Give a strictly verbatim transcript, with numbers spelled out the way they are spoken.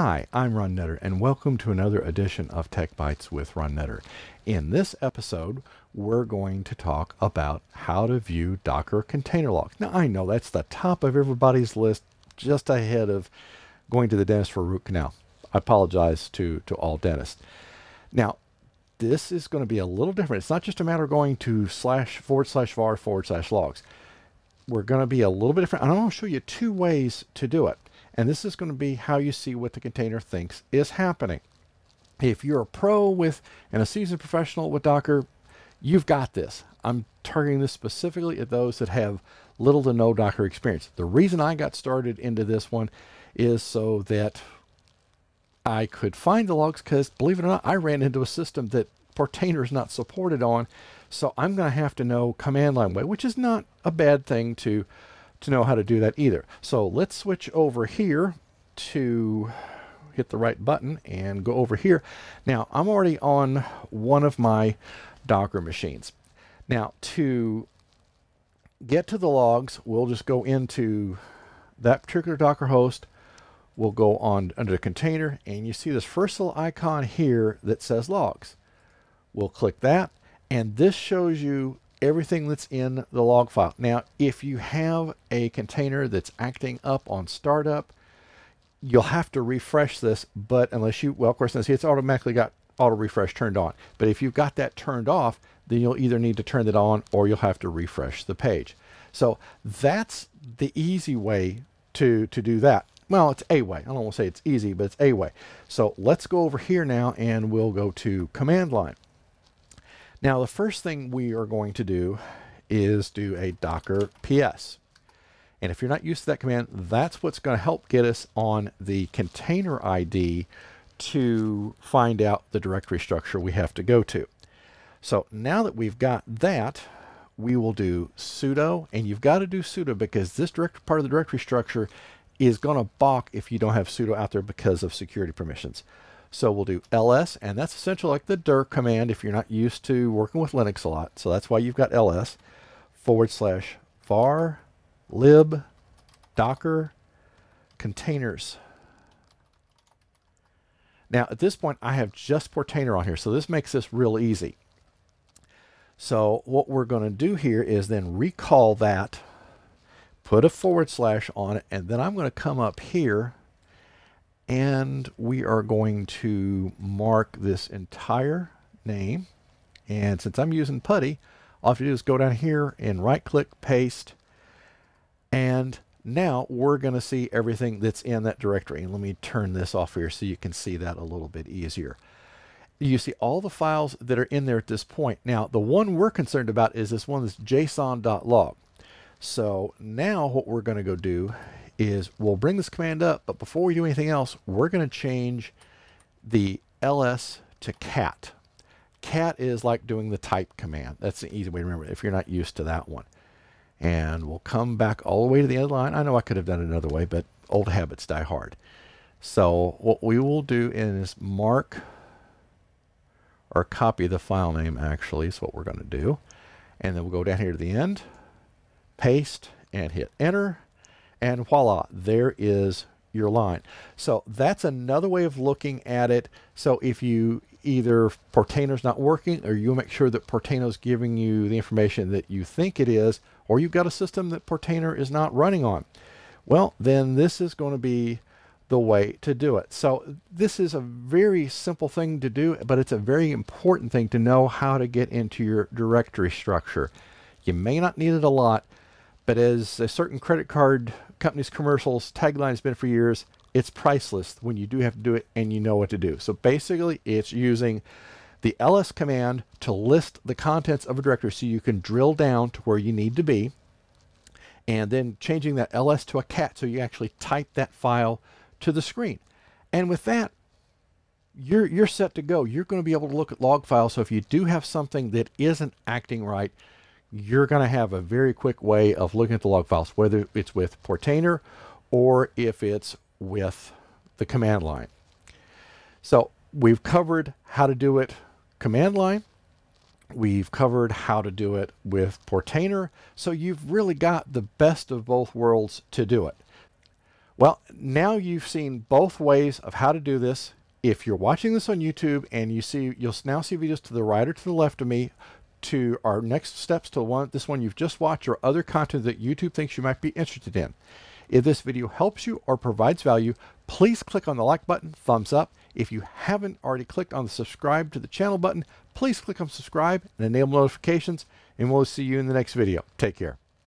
Hi, I'm Ron Nutter, and welcome to another edition of TechBytes with Ron Nutter. In this episode, we're going to talk about how to view Docker container logs. Now, I know that's the top of everybody's list, just ahead of going to the dentist for a root canal. I apologize to, to all dentists. Now, this is going to be a little different. It's not just a matter of going to slash forward slash var forward slash logs. We're going to be a little bit different. I'm going to show you two ways to do it. And this is going to be how you see what the container thinks is happening. If you're a pro with and a seasoned professional with Docker, you've got this. I'm targeting this specifically at those that have little to no Docker experience. The reason I got started into this one is so that I could find the logs, because believe it or not, I ran into a system that Portainer is not supported on. So I'm going to have to know command line way, which is not a bad thing to to know how to do that either. So let's switch over here to hit the right button and go over here. Now I'm already on one of my Docker machines. Now to get to the logs, we'll just go into that particular Docker host. We'll go on under the container, and you see this first little icon here that says logs. We'll click that, and this shows you everything that's in the log file. Now, if you have a container that's acting up on startup, you'll have to refresh this, but unless you, well, of course, it's automatically got auto refresh turned on. But if you've got that turned off, then you'll either need to turn that on or you'll have to refresh the page. So that's the easy way to, to do that. Well, it's a way. I don't want to say it's easy, but it's a way. So let's go over here now and we'll go to command line. Now, the first thing we are going to do is do a Docker P S. And if you're not used to that command, that's what's going to help get us on the container I D to find out the directory structure we have to go to. So now that we've got that, we will do sudo. And you've got to do sudo because this direct part of the directory structure is going to balk if you don't have sudo out there because of security permissions. So we'll do L S, and that's essentially like the dir command if you're not used to working with Linux a lot. So that's why you've got L S forward slash var lib docker containers. Now at this point I have just Portainer on here, so this makes this real easy. So what we're going to do here is then recall that, put a forward slash on it, and then I'm going to come up here and we are going to mark this entire name. And since I'm using PuTTY, all I have to do is go down here and right click, paste. And now we're going to see everything that's in that directory. And let me turn this off here so you can see that a little bit easier. You see all the files that are in there at this point. Now, the one we're concerned about is this one, this json.log. So now what we're going to go do is we'll bring this command up, but before we do anything else, we're going to change the L S to cat. Cat is like doing the type command. That's an easy way to remember it if you're not used to that one. And we'll come back all the way to the end line. I know I could have done it another way, but old habits die hard. So what we will do is mark or copy the file name, actually, is what we're going to do. And then we'll go down here to the end, paste, and hit enter. And voila, there is your line. So that's another way of looking at it. So if you either Portainer's not working, or you make sure that Portainer's giving you the information that you think it is, or you've got a system that Portainer is not running on, well, then this is going to be the way to do it. So this is a very simple thing to do, but it's a very important thing to know how to get into your directory structure. You may not need it a lot, but as a certain credit card company's commercials tagline has been for years, it's priceless when you do have to do it and you know what to do. So basically it's using the L S command to list the contents of a directory so you can drill down to where you need to be, and then changing that L S to a cat so you actually type that file to the screen. And with that, you're, you're set to go. You're going to be able to look at log files. So if you do have something that isn't acting right, you're going to have a very quick way of looking at the log files, whether it's with Portainer or if it's with the command line. So we've covered how to do it command line. We've covered how to do it with Portainer. So you've really got the best of both worlds to do it. Well, now you've seen both ways of how to do this. If you're watching this on YouTube and you see, you'll now see videos to the right or to the left of me, to our next steps to one, this one you've just watched, or other content that YouTube thinks you might be interested in. If this video helps you or provides value, please click on the like button, thumbs up. If you haven't already clicked on the subscribe to the channel button, please click on subscribe and enable notifications, and we'll see you in the next video. Take care.